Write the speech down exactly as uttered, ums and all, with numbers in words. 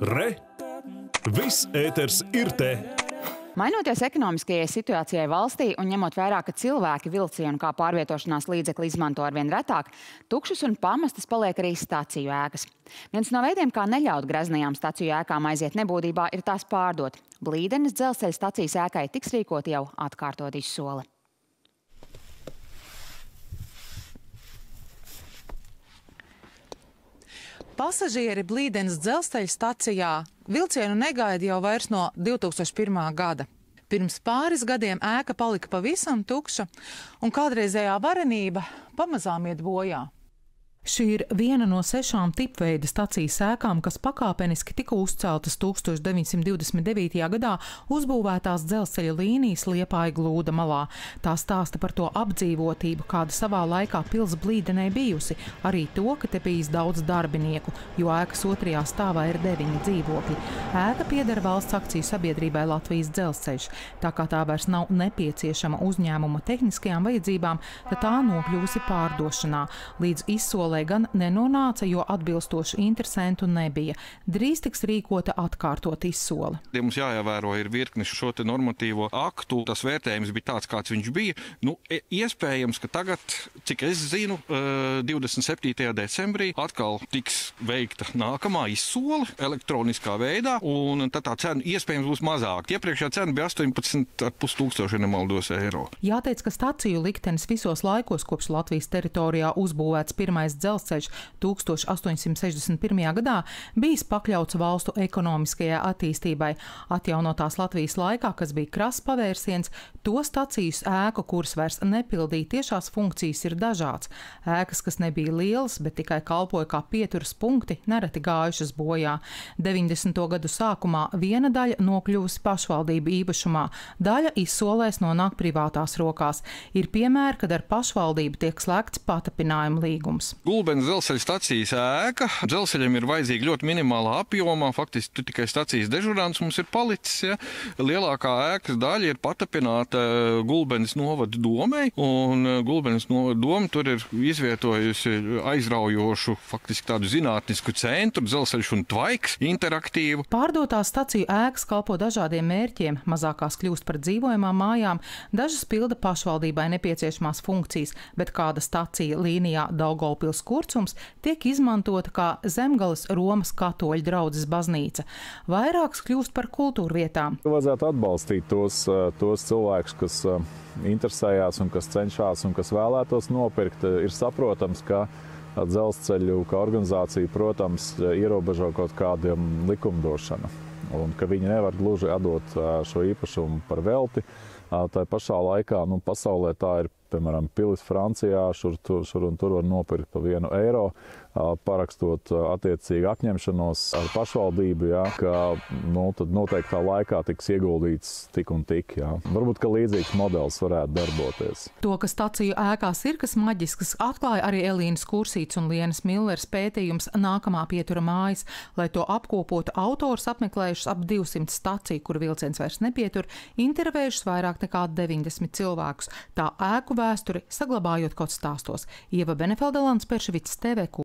Re! Viss ēters ir te! Mainoties ekonomiskajai situācijai valstī un ņemot vērā, ka cilvēki vilcienu kā pārvietošanās līdzekli izmanto arvien retāk, tukšas un pamestas paliek arī stāciju ēkas. Viens no veidiem, kā neļaut graznajām stāciju ēkām aiziet nebūtībā, ir tās pārdot. Blīdenes dzelzceļa stacijas ēkai tiks rīkot jau atkārtot izsole. Pasažieri Blīdenes dzelzceļa stacijā vilcienu negaida jau vairs no divi tūkstoši pirmā gada. Pirms pāris gadiem ēka palika pavisam tukša, un kādreizējā varenība pamazām iet bojā. Šī ir viena no sešām tipveida stacijas ēkām, kas pakāpeniski tika uzceltas tūkstoš deviņsimt divdesmit devītajā gadā uzbūvētās dzelzceļa līnijas Liepāja-Glūda malā. Tā stāsta par to apdzīvotību, kāda savā laikā pils Blīdenē bijusi, arī to, ka te bijis daudz darbinieku, jo ēkas otrajā stāvā ir deviņi dzīvokļi. Ēka pieder valsts akciju sabiedrībai Latvijas dzelzceļš. Tā kā tā vairs nav nepieciešama uzņēmuma tehniskajām vajadzībām, tad tā nokļūsi pārdošanā. Līdz izsolē gan nenonāca, jo atbilstoši interesentu nebija. Drīz tiks rīkota atkārtot izsole. Ja mums jāievēro ir virkni šo te normatīvo aktu, tas vērtējums bija tāds, kāds viņš bija. Nu, iespējams, ka tagad, cik es zinu, divdesmit septītajā decembrī atkal tiks veikta nākamā izsole elektroniskā veidā, un tad tā cena iespējams būs mazāk. Iepriekšējā cena bija astoņpadsmit ar pus tūkstoši, nemaldos, eiro. Jāteic, ka staciju liktenis visos laikos, kopš Latvijas teritorijā uzbūvēts pirmais dzelzceļš tūkstoš astoņsimt sešdesmit pirmajā gadā bijis pakļauts valstu ekonomiskajai attīstībai. Atjaunotās Latvijas laikā, kas bija krass pavērsiens, to stacijas ēku, kuras vairs nepildīja tiešās funkcijas, ir dažāds. Ēkas, kas nebija lielas, bet tikai kalpoja kā pieturas punkti, nereti gājušas bojā. deviņdesmito gadu sākumā viena daļa nokļuvusi pašvaldību īpašumā, daļa izsolēs nonāk privātās rokās. Ir piemēri, kad ar pašvaldību tiek slēgts patapinājuma līgums. Gulbenes dzelzceļa stacijas ēka. Dzelzceļam ir vajadzīga ļoti minimālā apjomā. Faktiski, tu tikai stacijas dežurants mums ir palicis. Ja? Lielākā ēkas daļa ir patapināta Gulbenes novada domei, un Gulbenes novada doma tur ir izvietojusi aizraujošu, faktiski tādu zinātnisku centru, dzelzceļš un tvaiks, interaktīvu. Pārdotās staciju ēkas kalpo dažādiem mērķiem. Mazākās kļūst par dzīvojamām mājām, dažas pilda pašvaldībai nepieciešamās funkcijas, bet kāda stacija līnijā Daugavpils Kurcums tiek izmantota kā Zemgales Romas katoļu draudzes baznīca. Vairāks kļūst par kultūrvietām. Vajadzētu atbalstīt tos, tos cilvēkus, kas interesējās un kas cenšās un kas vēlētos nopirkt. Ir saprotams, ka dzelzceļu kā organizācija, protams, ierobežo kaut kādiem likumdošanu, un ka viņi nevar gluži atdot šo īpašumu par velti. Tā pašā laikā, nu, pasaulē tā ir, piemēram, pilis Francijā, šur, tur, šur un tur var nopirkt pa vienu eiro, parakstot attiecīgi apņemšanos ar pašvaldību, jā, ka, nu, tad noteiktā laikā tiks ieguldīts tik un tik, jā. Varbūt, ka līdzīgs modelis varētu darboties. To, ka staciju ēkās ir kas maģisks, atklāja arī Elīnas Kursītes un Lienas Milleres pētījums Nākamā pietura mājas. Lai to apkopotu, autors apmeklējušas ap divsimt staciju, kur vilciens vairs nepietur, intervējušas vairāk nekā deviņdesmit cilvēkus. Tā ēku vēsturi saglabājot kaut stāstos. Ieva Benefeldelāns, Perševics, T V Q.